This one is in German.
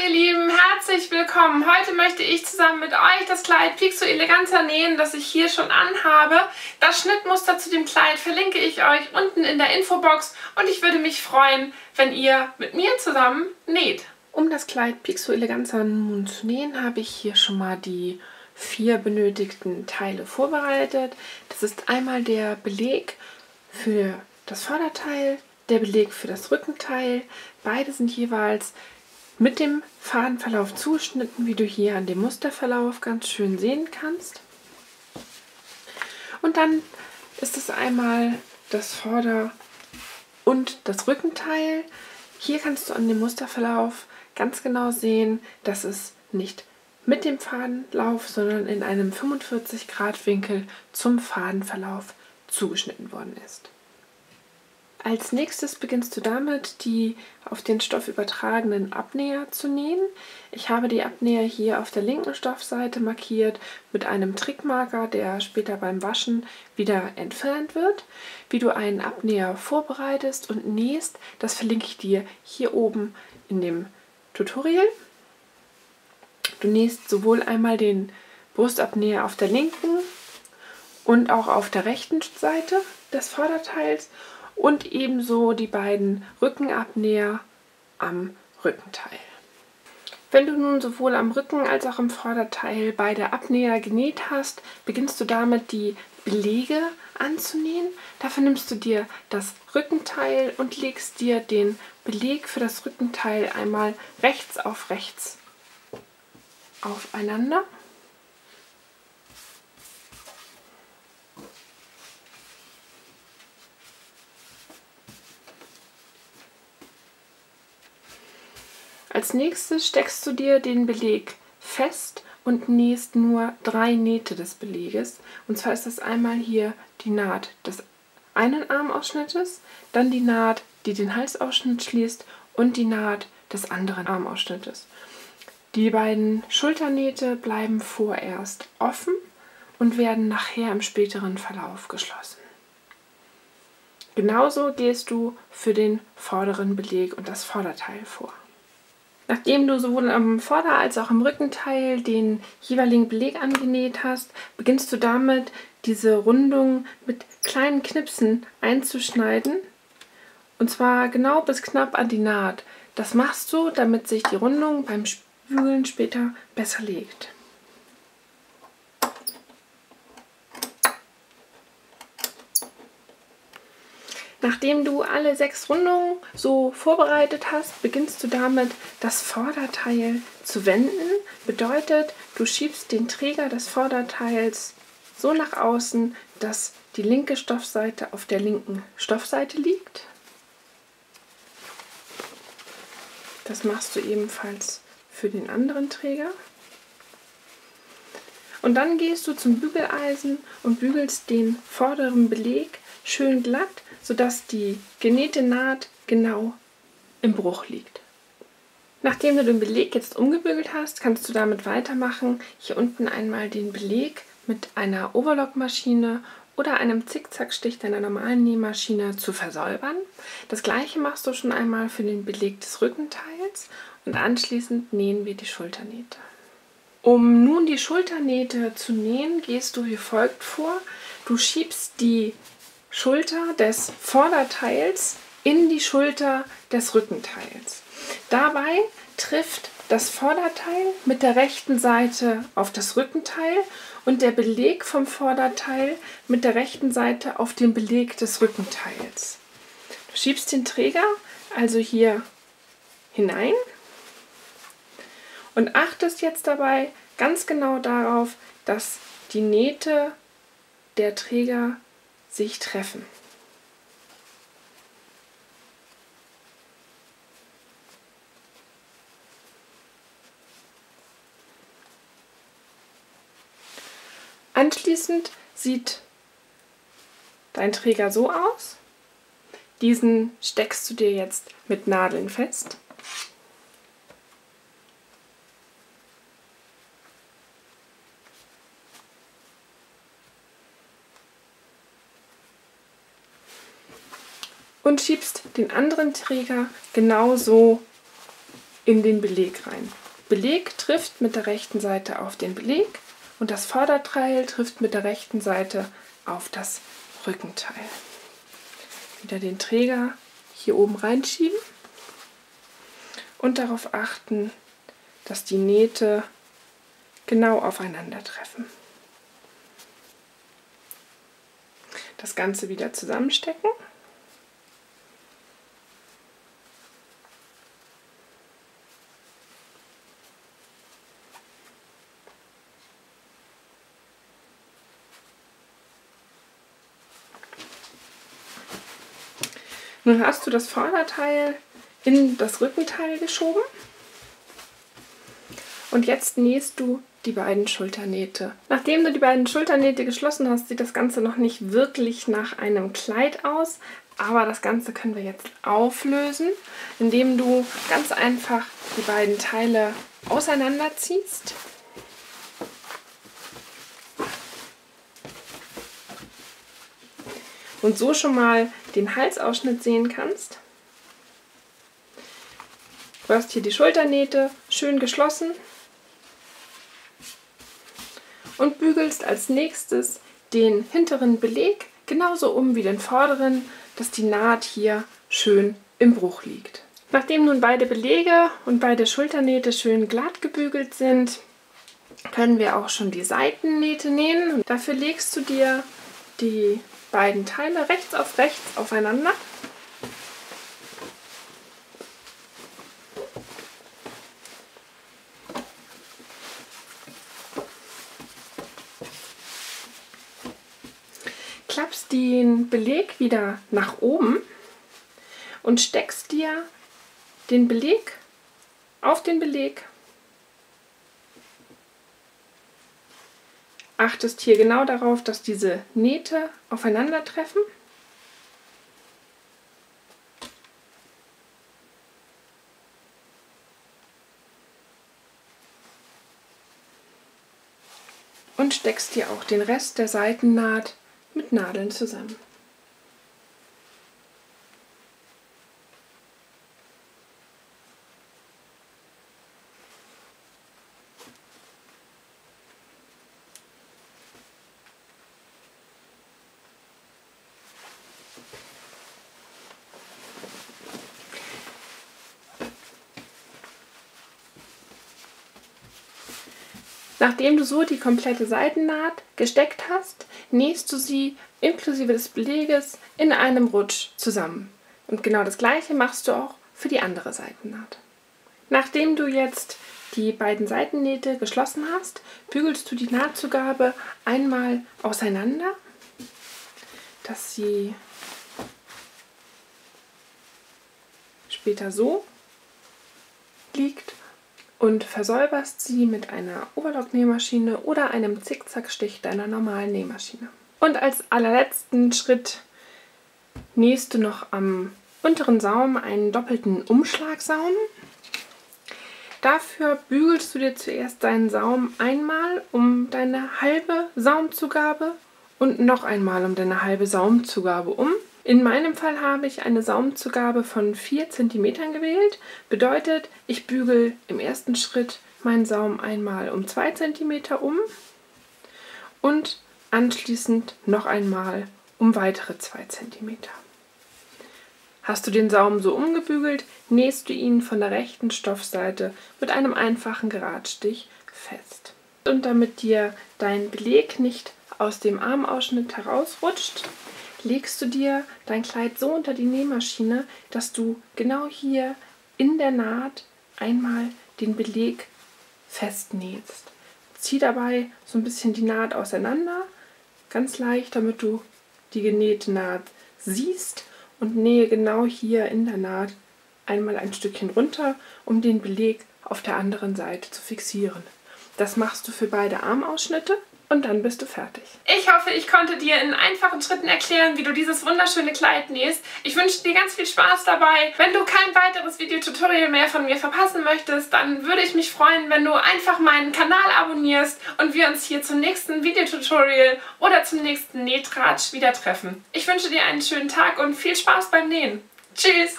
Hallo ihr Lieben, herzlich willkommen. Heute möchte ich zusammen mit euch das Kleid PiexSu Eleganza nähen, das ich hier schon anhabe. Das Schnittmuster zu dem Kleid verlinke ich euch unten in der Infobox und ich würde mich freuen, wenn ihr mit mir zusammen näht. Um das Kleid PiexSu Eleganza nun zu nähen, habe ich hier schon mal die 4 benötigten Teile vorbereitet. Das ist einmal der Beleg für das Vorderteil, der Beleg für das Rückenteil. Beide sind jeweils mit dem Fadenverlauf zugeschnitten, wie du hier an dem Musterverlauf ganz schön sehen kannst. Und dann ist es einmal das Vorder- und das Rückenteil. Hier kannst du an dem Musterverlauf ganz genau sehen, dass es nicht mit dem Fadenlauf, sondern in einem 45-Grad-Winkel zum Fadenverlauf zugeschnitten worden ist. Als nächstes beginnst du damit, die auf den Stoff übertragenen Abnäher zu nähen. Ich habe die Abnäher hier auf der linken Stoffseite markiert mit einem Trickmarker, der später beim Waschen wieder entfernt wird. Wie du einen Abnäher vorbereitest und nähst, das verlinke ich dir hier oben in dem Tutorial. Du nähst sowohl einmal den Brustabnäher auf der linken und auch auf der rechten Seite des Vorderteils und ebenso die beiden Rückenabnäher am Rückenteil. Wenn du nun sowohl am Rücken als auch am Vorderteil beide Abnäher genäht hast, beginnst du damit, die Belege anzunähen. Dafür nimmst du dir das Rückenteil und legst dir den Beleg für das Rückenteil einmal rechts aufeinander. Als nächstes steckst du dir den Beleg fest und nähst nur 3 Nähte des Beleges. Und zwar ist das einmal hier die Naht des einen Armausschnittes, dann die Naht, die den Halsausschnitt schließt und die Naht des anderen Armausschnittes. Die beiden Schulternähte bleiben vorerst offen und werden nachher im späteren Verlauf geschlossen. Genauso gehst du für den vorderen Beleg und das Vorderteil vor. Nachdem du sowohl am Vorder- als auch am Rückenteil den jeweiligen Beleg angenäht hast, beginnst du damit, diese Rundung mit kleinen Knipsen einzuschneiden. Und zwar genau bis knapp an die Naht. Das machst du, damit sich die Rundung beim Spülen später besser legt. Nachdem du alle 6 Rundungen so vorbereitet hast, beginnst du damit, das Vorderteil zu wenden. Bedeutet, du schiebst den Träger des Vorderteils so nach außen, dass die linke Stoffseite auf der linken Stoffseite liegt. Das machst du ebenfalls für den anderen Träger. Und dann gehst du zum Bügeleisen und bügelst den vorderen Beleg schön glatt, sodass die genähte Naht genau im Bruch liegt. Nachdem du den Beleg jetzt umgebügelt hast, kannst du damit weitermachen. Hier unten einmal den Beleg mit einer Overlockmaschine oder einem Zickzackstich deiner normalen Nähmaschine zu versäubern. Das gleiche machst du schon einmal für den Beleg des Rückenteils und anschließend nähen wir die Schulternähte. Um nun die Schulternähte zu nähen, gehst du wie folgt vor. Du schiebst die Schulter des Vorderteils in die Schulter des Rückenteils. Dabei trifft das Vorderteil mit der rechten Seite auf das Rückenteil und der Beleg vom Vorderteil mit der rechten Seite auf den Beleg des Rückenteils. Du schiebst den Träger also hier hinein und achtest jetzt dabei ganz genau darauf, dass die Nähte der Träger sich treffen. Anschließend sieht dein Träger so aus. Diesen steckst du dir jetzt mit Nadeln fest. Und schiebst den anderen Träger genauso in den Beleg rein. Beleg trifft mit der rechten Seite auf den Beleg und das Vorderteil trifft mit der rechten Seite auf das Rückenteil. Wieder den Träger hier oben reinschieben und darauf achten, dass die Nähte genau aufeinandertreffen. Das Ganze wieder zusammenstecken. Nun hast du das Vorderteil in das Rückenteil geschoben und jetzt nähst du die beiden Schulternähte. Nachdem du die beiden Schulternähte geschlossen hast, sieht das Ganze noch nicht wirklich nach einem Kleid aus, aber das Ganze können wir jetzt auflösen, indem du ganz einfach die beiden Teile auseinanderziehst. Und so schon mal den Halsausschnitt sehen kannst. Du hast hier die Schulternähte schön geschlossen und bügelst als nächstes den hinteren Beleg genauso um wie den vorderen, dass die Naht hier schön im Bruch liegt. Nachdem nun beide Belege und beide Schulternähte schön glatt gebügelt sind, können wir auch schon die Seitennähte nähen. Und dafür legst du dir die beiden Teile rechts auf rechts aufeinander . Klappst den Beleg wieder nach oben und steckst dir den Beleg auf den Beleg . Achtest hier genau darauf, dass diese Nähte aufeinandertreffen. Und steckst dir auch den Rest der Seitennaht mit Nadeln zusammen. Nachdem du so die komplette Seitennaht gesteckt hast, nähst du sie inklusive des Beleges in einem Rutsch zusammen. Und genau das gleiche machst du auch für die andere Seitennaht. Nachdem du jetzt die beiden Seitennähte geschlossen hast, bügelst du die Nahtzugabe einmal auseinander, dass sie später so liegt. Und versäuberst sie mit einer Overlock-Nähmaschine oder einem Zickzackstich deiner normalen Nähmaschine. Und als allerletzten Schritt nähst du noch am unteren Saum einen doppelten Umschlagsaum. Dafür bügelst du dir zuerst deinen Saum einmal um deine halbe Saumzugabe und noch einmal um deine halbe Saumzugabe um. In meinem Fall habe ich eine Saumzugabe von 4 cm gewählt, bedeutet, ich bügele im ersten Schritt meinen Saum einmal um 2 cm um und anschließend noch einmal um weitere 2 cm. Hast du den Saum so umgebügelt, nähst du ihn von der rechten Stoffseite mit einem einfachen Geradstich fest. Und damit dir dein Beleg nicht aus dem Armausschnitt herausrutscht, legst du dir dein Kleid so unter die Nähmaschine, dass du genau hier in der Naht einmal den Beleg festnähst. Zieh dabei so ein bisschen die Naht auseinander, ganz leicht, damit du die genähte Naht siehst, und nähe genau hier in der Naht einmal ein Stückchen runter, um den Beleg auf der anderen Seite zu fixieren. Das machst du für beide Armausschnitte. Und dann bist du fertig. Ich hoffe, ich konnte dir in einfachen Schritten erklären, wie du dieses wunderschöne Kleid nähst. Ich wünsche dir ganz viel Spaß dabei. Wenn du kein weiteres Videotutorial mehr von mir verpassen möchtest, dann würde ich mich freuen, wenn du einfach meinen Kanal abonnierst und wir uns hier zum nächsten Videotutorial oder zum nächsten Nähtratsch wieder treffen. Ich wünsche dir einen schönen Tag und viel Spaß beim Nähen. Tschüss!